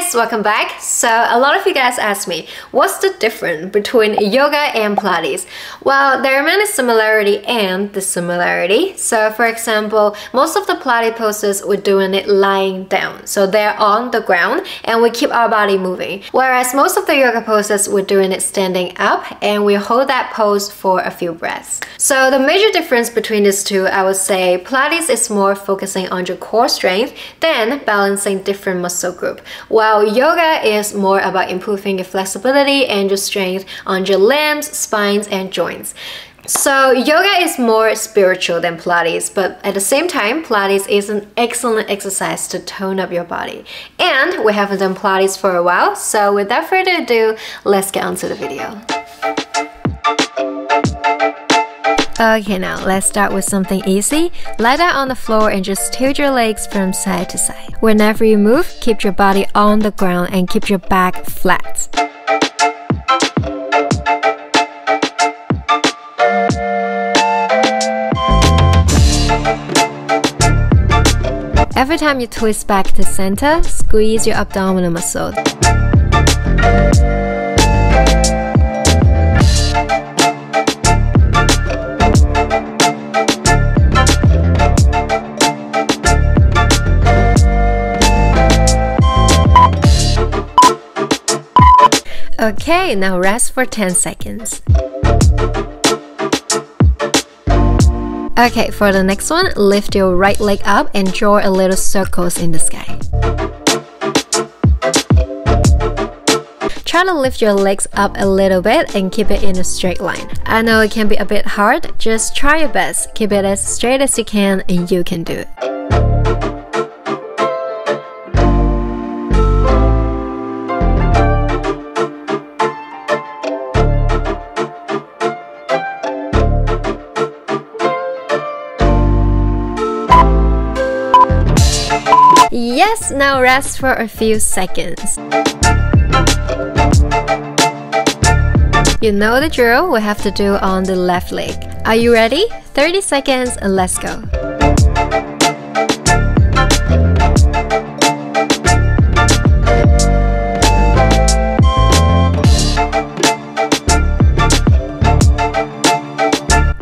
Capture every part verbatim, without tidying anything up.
guys, welcome back. So a lot of you guys asked me, what's the difference between yoga and Pilates? Well, there are many similarities and dissimilarity. So for example, most of the Pilates poses we're doing it lying down. So they're on the ground and we keep our body moving. Whereas most of the yoga poses we're doing it standing up and we hold that pose for a few breaths. So the major difference between these two, I would say Pilates is more focusing on your core strength than balancing different muscle groups, while yoga is more about improving your flexibility and your strength on your limbs, spines, and joints. So yoga is more spiritual than Pilates, but at the same time, Pilates is an excellent exercise to tone up your body. And we haven't done Pilates for a while, so without further ado, let's get on to the video. Okay, now let's start with something easy. Lie down on the floor and just tilt your legs from side to side. Whenever you move, keep your body on the ground and keep your back flat. Every time you twist back to center, squeeze your abdominal muscle. Okay, now rest for ten seconds. Okay, for the next one, lift your right leg up and draw a little circles in the sky. Try to lift your legs up a little bit and keep it in a straight line. I know it can be a bit hard, just try your best. Keep it as straight as you can and you can do it. Yes, now rest for a few seconds. You know the drill we have to do on the left leg. Are you ready? thirty seconds and let's go.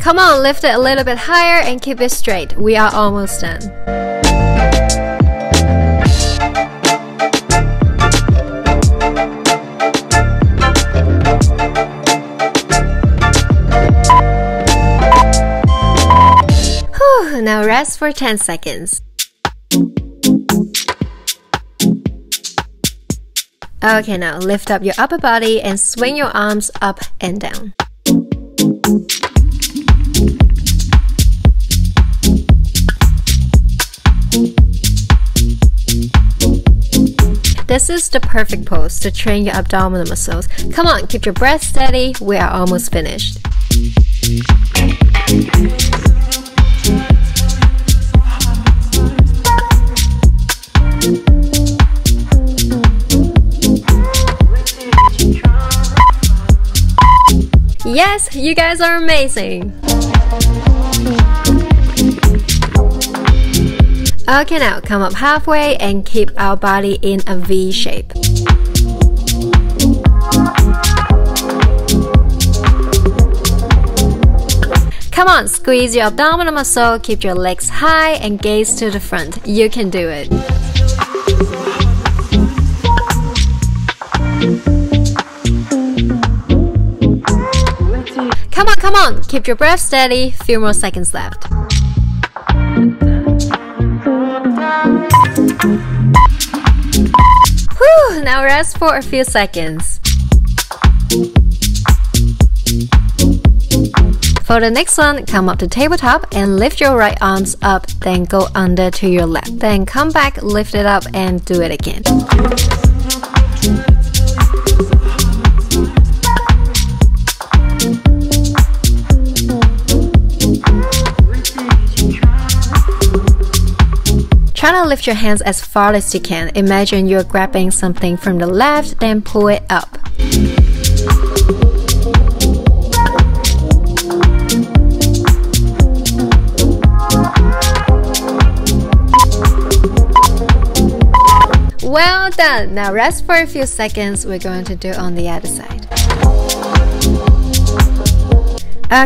Come on, lift it a little bit higher and keep it straight. We are almost done. Now rest for ten seconds. Okay, now lift up your upper body and swing your arms up and down. This is the perfect pose to train your abdominal muscles. Come on, keep your breath steady. We are almost finished. Yes, you guys are amazing! Okay, now come up halfway and keep our body in a V shape. Come on, squeeze your abdominal muscle, keep your legs high and gaze to the front. You can do it. Come on, come on, keep your breath steady, few more seconds left. Whew, now rest for a few seconds. For the next one, come up to tabletop and lift your right arms up, then go under to your left. Then come back, lift it up and do it again. Try to lift your hands as far as you can. Imagine you're grabbing something from the left, then pull it up. Well done! Now rest for a few seconds. We're going to do on the other side.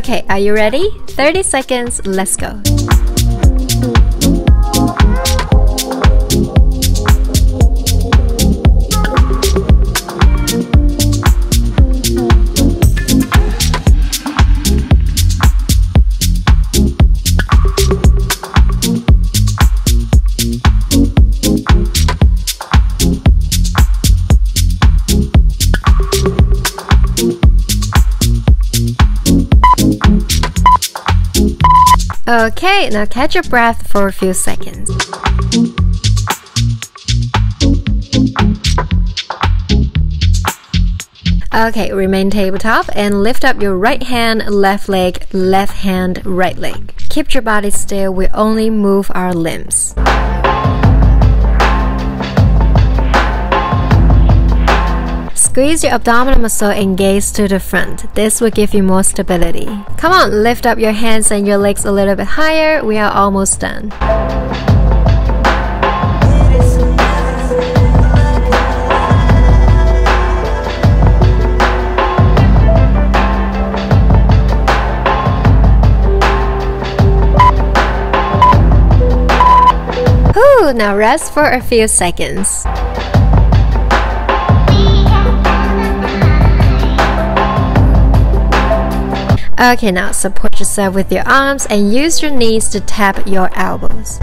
Okay, are you ready? thirty seconds, let's go. Okay, now catch your breath for a few seconds. Okay, remain tabletop and lift up your right hand, left leg, left hand, right leg. Keep your body still, we only move our limbs. Squeeze your abdominal muscle and gaze to the front. This will give you more stability. Come on, lift up your hands and your legs a little bit higher. We are almost done. Whew, now rest for a few seconds. Okay, now support yourself with your arms and use your knees to tap your elbows.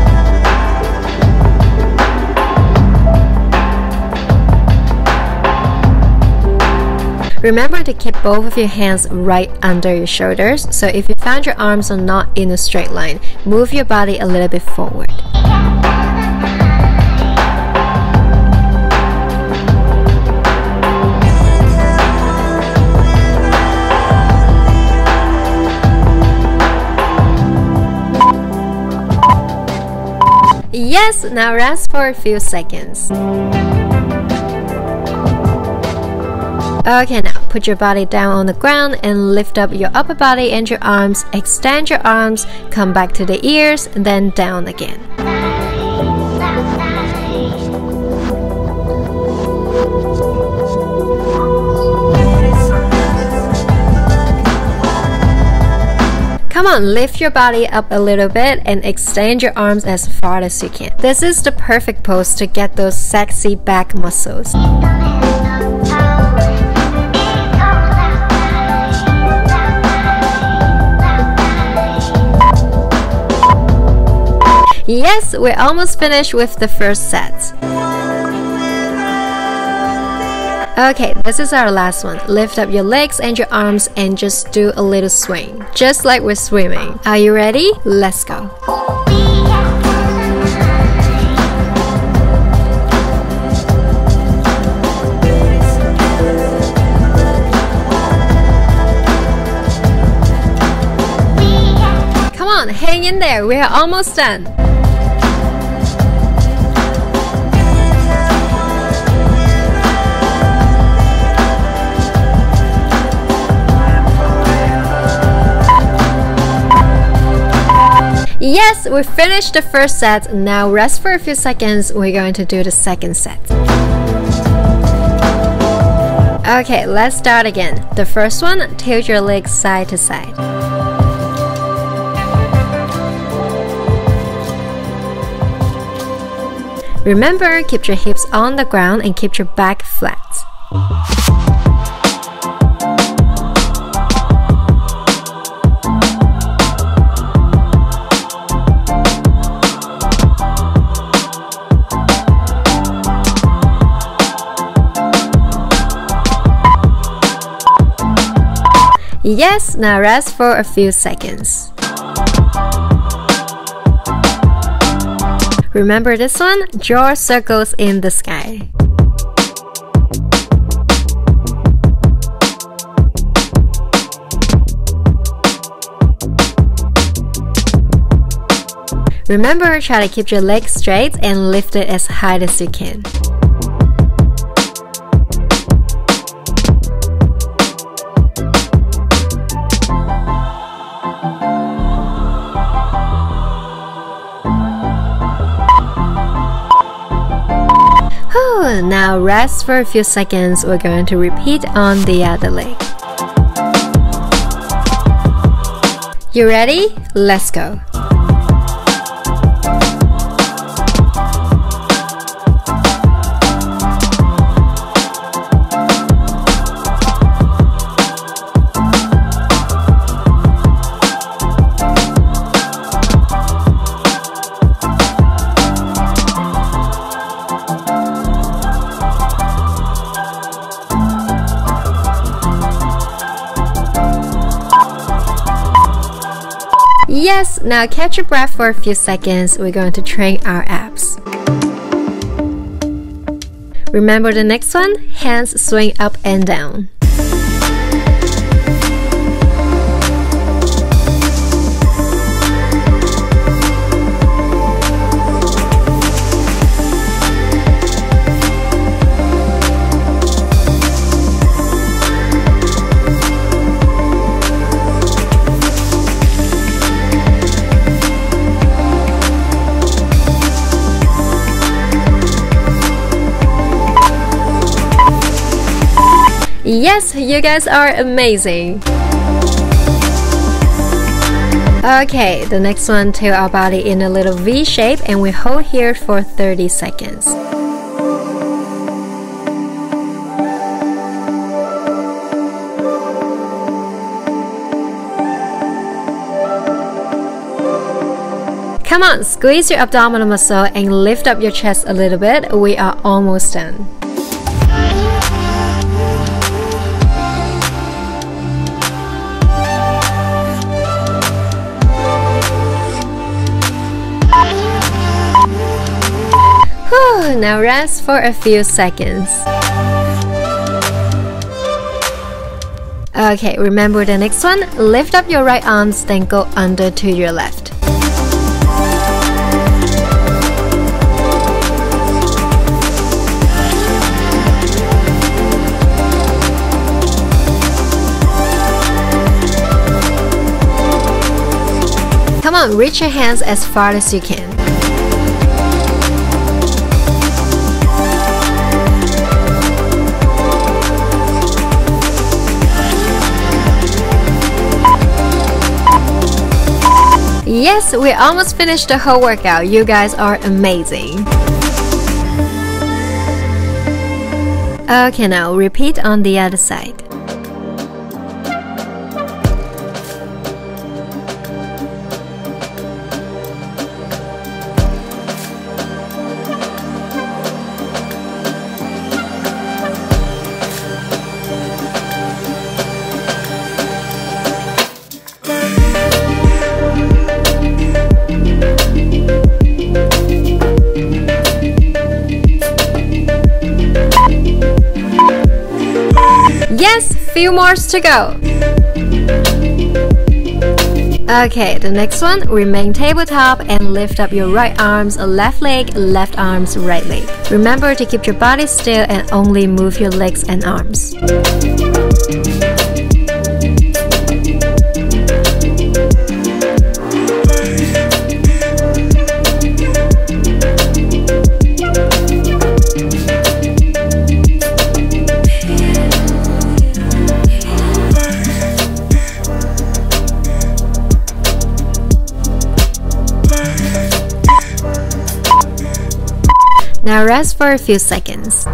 Remember to keep both of your hands right under your shoulders, so if you find your arms are not in a straight line, move your body a little bit forward. Yes, now rest for a few seconds. Okay, now put your body down on the ground and lift up your upper body and your arms. Extend your arms, come back to the ears, then down again. Come on, lift your body up a little bit and extend your arms as far as you can. This is the perfect pose to get those sexy back muscles. Yes, we're almost finished with the first set. Okay, this is our last one. Lift up your legs and your arms and just do a little swing, just like we're swimming. Are you ready? Let's go. Come on, hang in there. We are almost done. Yes, we finished the first set. Now rest for a few seconds. We're going to do the second set. Okay, let's start again. The first one, tilt your legs side to side. Remember, keep your hips on the ground and keep your back flat. Yes, now rest for a few seconds. Remember this one? Draw circles in the sky. Remember, try to keep your legs straight and lift it as high as you can. Now rest for a few seconds. We're going to repeat on the other leg. You ready? Let's go. Yes, now catch your breath for a few seconds. We're going to train our abs. Remember the next one? Hands swing up and down. Yes, you guys are amazing. Okay, the next one, tilt our body in a little V shape and we hold here for thirty seconds. Come on, squeeze your abdominal muscle and lift up your chest a little bit. We are almost done. Now rest for a few seconds. Okay, remember the next one. Lift up your right arms, then go under to your left. Come on, reach your hands as far as you can. Yes, we almost finished the whole workout. You guys are amazing. Okay, now repeat on the other side. Yes, few more to go. Okay, the next one, remain tabletop and lift up your right arms, left leg, left arms, right leg. Remember to keep your body still and only move your legs and arms. Now rest for a few seconds.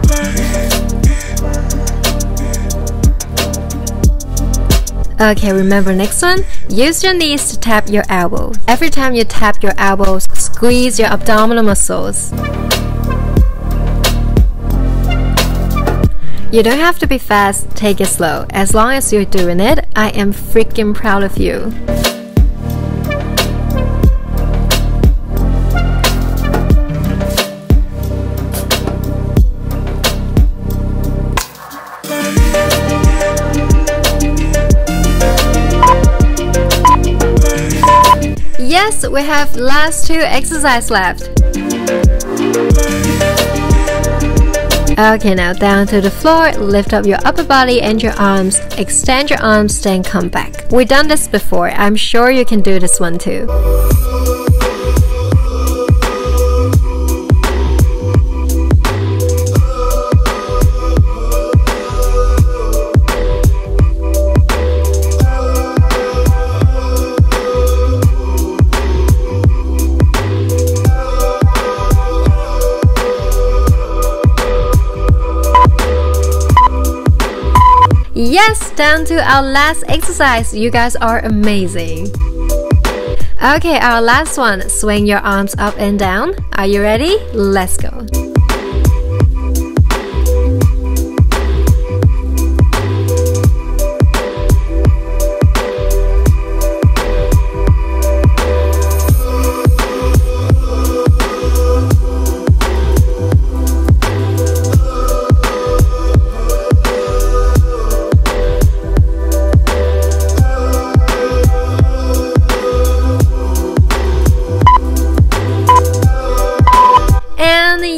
Okay, remember next one, use your knees to tap your elbows. Every time you tap your elbows, squeeze your abdominal muscles. You don't have to be fast, take it slow. As long as you're doing it, I am freaking proud of you. Yes, we have last two exercises left. Okay, now down to the floor, lift up your upper body and your arms, extend your arms, then come back. We've done this before, I'm sure you can do this one too. Yes, down to our last exercise. You guys are amazing. Okay, our last one. Swing your arms up and down. Are you ready? Let's go.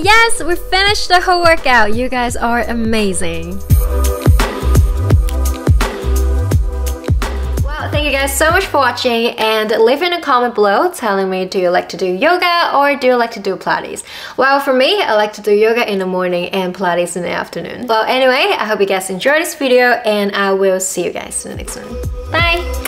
Yes, we finished the whole workout. You guys are amazing. Well, thank you guys so much for watching, and leave in a comment below telling me, do you like to do yoga or do you like to do Pilates? Well, for me, I like to do yoga in the morning and Pilates in the afternoon. Well, anyway, I hope you guys enjoyed this video, and I will see you guys in the next one. Bye!